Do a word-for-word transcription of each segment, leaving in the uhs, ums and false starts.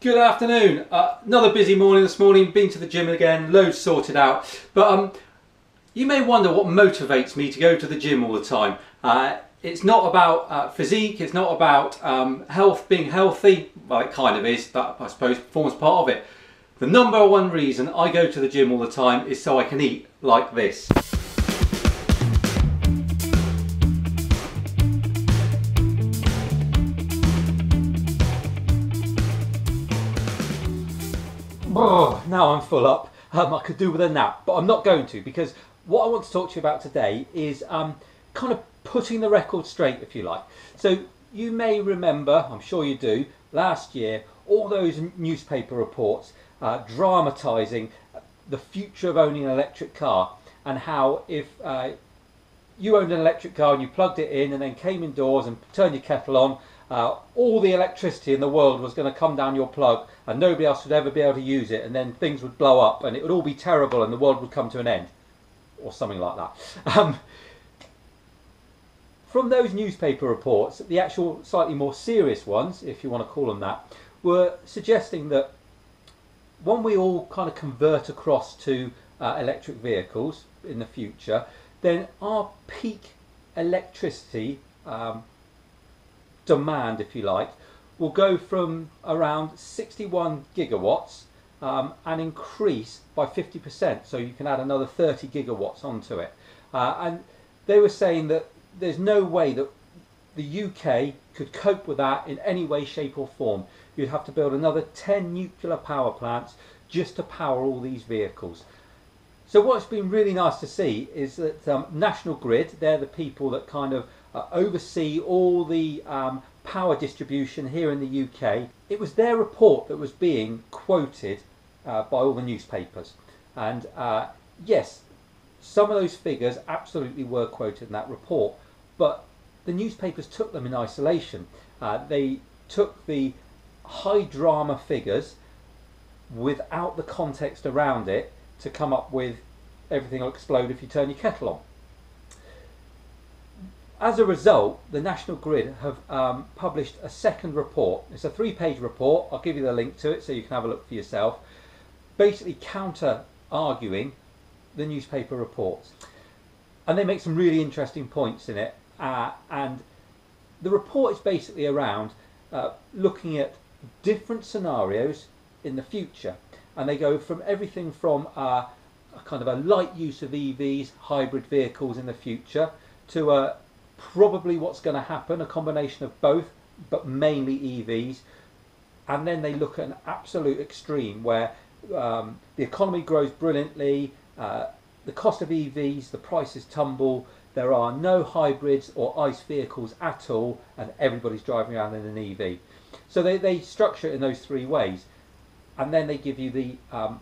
Good afternoon. Uh, another busy morning this morning, been to the gym again, loads sorted out. But um, you may wonder what motivates me to go to the gym all the time. Uh, it's not about uh, physique, it's not about um, health, being healthy. Well, it kind of is, that I suppose forms part of it. The number one reason I go to the gym all the time is so I can eat like this. Oh, now I'm full up. Um, I could do with a nap, but I'm not going to, because what I want to talk to you about today is um, kind of putting the record straight, if you like. So you may remember, I'm sure you do, last year all those newspaper reports uh, dramatising the future of owning an electric car, and how if uh, you owned an electric car and you plugged it in and then came indoors and turned your kettle on, Uh, all the electricity in the world was going to come down your plug and nobody else would ever be able to use it, and then things would blow up and it would all be terrible and the world would come to an end, or something like that. Um, from those newspaper reports, the actual slightly more serious ones, if you want to call them that, were suggesting that when we all kind of convert across to uh, electric vehicles in the future, then our peak electricity um, demand, if you like, will go from around sixty-one gigawatts um, and increase by fifty percent, so you can add another thirty gigawatts onto it. Uh, and they were saying that there's no way that the U K could cope with that in any way, shape or form. You'd have to build another ten nuclear power plants just to power all these vehicles. So what's been really nice to see is that um, National Grid, they're the people that kind of uh, oversee all the um, power distribution here in the U K. It was their report that was being quoted uh, by all the newspapers. And uh, yes, some of those figures absolutely were quoted in that report, but the newspapers took them in isolation. Uh, they took the high drama figures without the context around it, to come up with everything will explode if you turn your kettle on. As a result, the National Grid have um, published a second report. It's a three-page report. I'll give you the link to it so you can have a look for yourself. Basically counter-arguing the newspaper reports. And they make some really interesting points in it. Uh, and the report is basically around uh, looking at different scenarios in the future. And they go from everything from uh, a kind of a light use of E Vs, hybrid vehicles in the future, to uh, probably what's going to happen, a combination of both, but mainly E Vs. And then they look at an absolute extreme where um, the economy grows brilliantly, uh, the cost of E Vs, the prices tumble, there are no hybrids or ICE vehicles at all, and everybody's driving around in an E V. So they, they structure it in those three ways. And then they give you the um,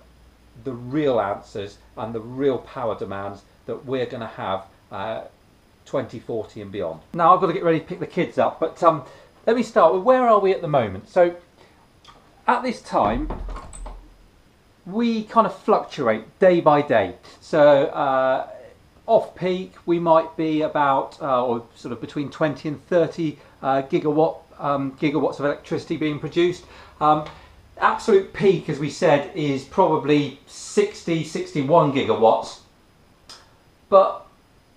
the real answers and the real power demands that we're going to have uh, twenty forty and beyond. Now I've got to get ready to pick the kids up, but um, let me start with where are we at the moment. So at this time we kind of fluctuate day by day. So uh, off peak we might be about uh, or sort of between twenty and thirty uh, gigawatt um, gigawatts of electricity being produced. Um, Absolute peak, as we said, is probably sixty, sixty-one gigawatts, but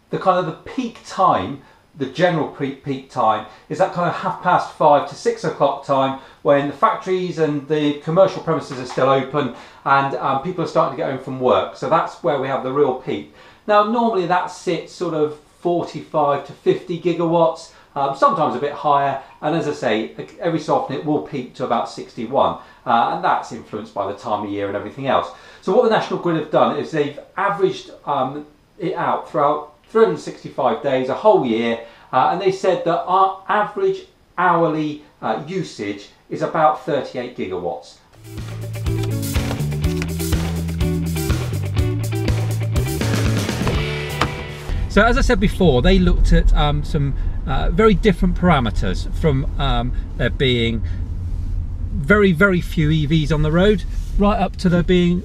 the kind of the peak time, the general peak time, is that kind of half past five to six o'clock time when the factories and the commercial premises are still open and um, people are starting to get home from work. So that's where we have the real peak. Now normally that sits sort of forty-five to fifty gigawatts. Um, sometimes a bit higher, and as I say, every so often it will peak to about sixty-one, uh, and that's influenced by the time of year and everything else. So what the National Grid have done is they've averaged um, it out throughout three hundred sixty-five days, a whole year, uh, and they said that our average hourly uh, usage is about thirty-eight gigawatts. So as I said before, they looked at um, some uh, very different parameters, from um, there being very, very few E Vs on the road, right up to there being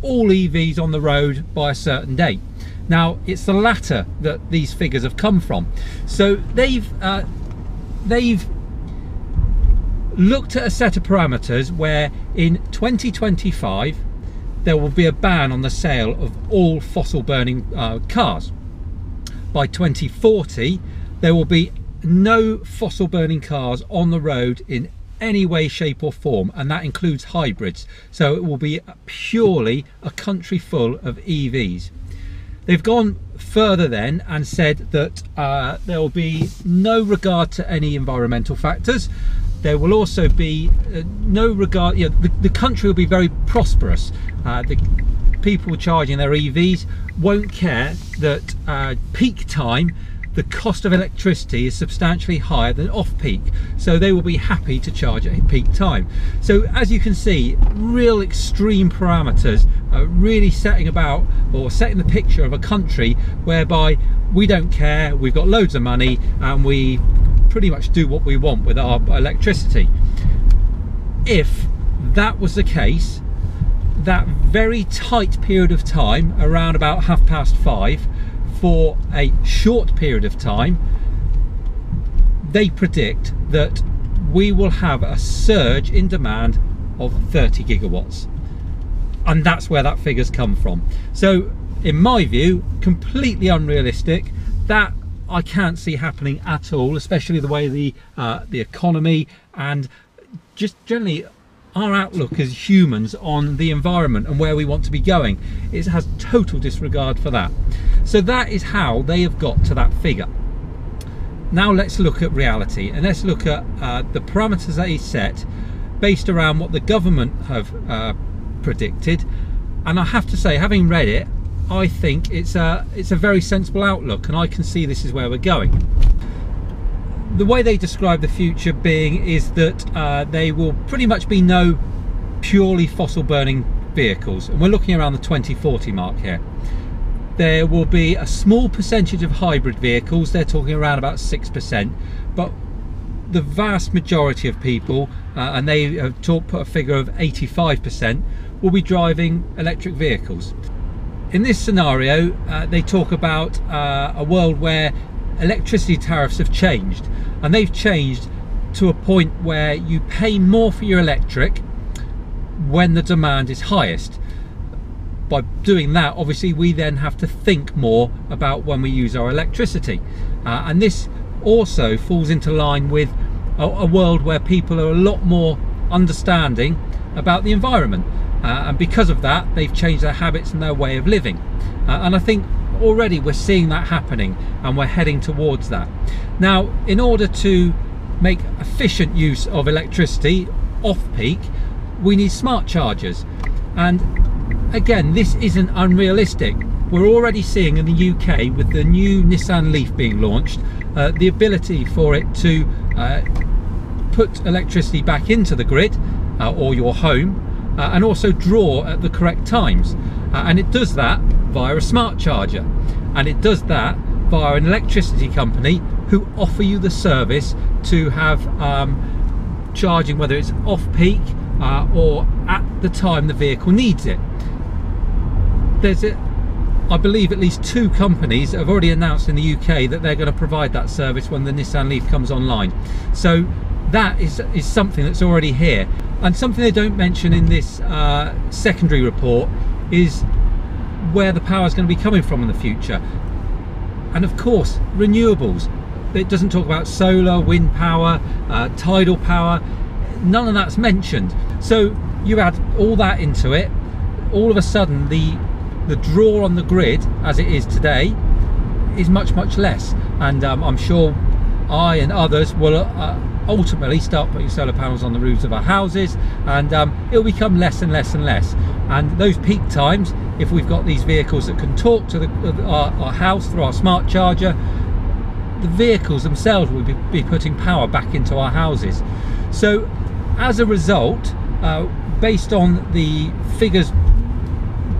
all E Vs on the road by a certain date. Now, it's the latter that these figures have come from. So they've, uh, they've looked at a set of parameters where in twenty twenty-five there will be a ban on the sale of all fossil burning uh, cars. By twenty forty there will be no fossil burning cars on the road in any way, shape or form, and that includes hybrids. So it will be purely a country full of E Vs. They've gone further then and said that uh, there will be no regard to any environmental factors. There will also be uh, no regard, you know, the, the country will be very prosperous. Uh, the people charging their E Vs won't care that uh, peak time the cost of electricity is substantially higher than off-peak, so they will be happy to charge at peak time. So as you can see, real extreme parameters are really setting about or setting the picture of a country whereby we don't care, we've got loads of money and we pretty much do what we want with our electricity. If that was the case, that very tight period of time around about half past five for a short period of time, they predict that we will have a surge in demand of thirty gigawatts, and that's where that figure's come from. So in my view, completely unrealistic. That I can't see happening at all, especially the way the uh, the economy and just generally our outlook as humans on the environment and where we want to be going, it has total disregard for that. So that is how they have got to that figure. Now let's look at reality, and let's look at uh, the parameters that is set based around what the government have uh, predicted. And I have to say, having read it, I think it's a, it's a very sensible outlook, and I can see this is where we're going. The way they describe the future being is that uh, they will pretty much be no purely fossil burning vehicles, and we're looking around the twenty forty mark here. There will be a small percentage of hybrid vehicles, they're talking around about six percent, but the vast majority of people, uh, and they have talked, put a figure of eighty-five percent, will be driving electric vehicles. In this scenario, uh, they talk about uh, a world where electricity tariffs have changed, and they've changed to a point where you pay more for your electric when the demand is highest. By doing that, obviously we then have to think more about when we use our electricity, uh, and this also falls into line with a, a world where people are a lot more understanding about the environment, uh, and because of that they've changed their habits and their way of living, uh, and I think already we're seeing that happening and we're heading towards that. Now, in order to make efficient use of electricity off-peak, we need smart chargers, and again this isn't unrealistic. We're already seeing in the U K with the new Nissan Leaf being launched uh, the ability for it to uh, put electricity back into the grid uh, or your home, uh, and also draw at the correct times, uh, and it does that via a smart charger, and it does that via an electricity company who offer you the service to have um, charging, whether it's off-peak uh, or at the time the vehicle needs it. There's a, I believe at least two companies have already announced in the U K that they're going to provide that service when the Nissan Leaf comes online. So that is, is something that's already here, and something they don't mention in this uh, secondary report is where the power is going to be coming from in the future, and of course renewables. It doesn't talk about solar, wind power, uh, tidal power, none of that's mentioned. So you add all that into it, all of a sudden the the draw on the grid as it is today is much much less, and um, I'm sure I and others will uh, ultimately start putting solar panels on the roofs of our houses, and um, it'll become less and less and less, and those peak times, if we've got these vehicles that can talk to the, our, our house through our smart charger, the vehicles themselves will be, be putting power back into our houses. So as a result, uh, based on the figures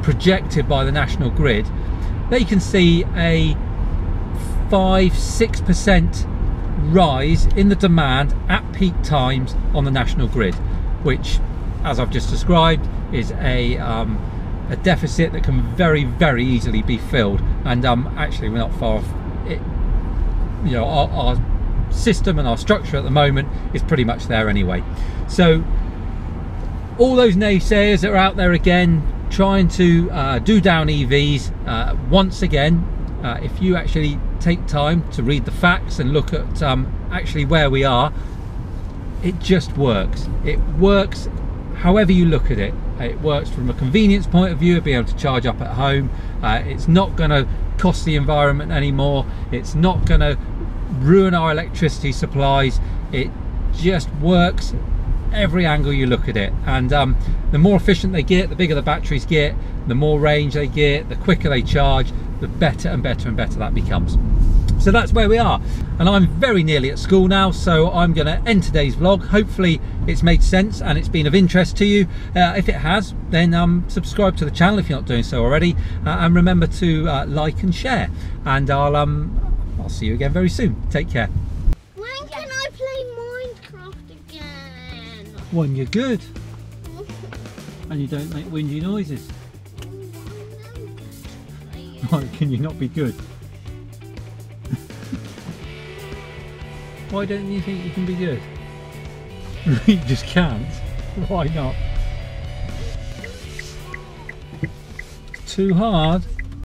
projected by the National Grid, they can see a five to six percent rise in the demand at peak times on the National Grid, which as I've just described is a um, a deficit that can very very easily be filled, and um, actually we're not far off it. You know, our, our system and our structure at the moment is pretty much there anyway. So all those naysayers that are out there again trying to uh, do down E Vs, uh, once again, uh, if you actually take time to read the facts and look at um, actually where we are, it just works. It works however you look at it. It works from a convenience point of view of being able to charge up at home. Uh, it's not going to cost the environment anymore. It's not going to ruin our electricity supplies. It just works every angle you look at it. And um, the more efficient they get, the bigger the batteries get, the more range they get, the quicker they charge, the better and better and better that becomes. So that's where we are, and I'm very nearly at school now, so I'm going to end today's vlog. Hopefully it's made sense and it's been of interest to you. Uh, if it has, then um, subscribe to the channel if you're not doing so already, uh, and remember to uh, like and share, and I'll um, I'll see you again very soon. Take care. When can I play Minecraft again? When you're good and you don't make windy noises. Why can you not be good? Why don't you think you can be good? You just can't. Why not? It's too hard.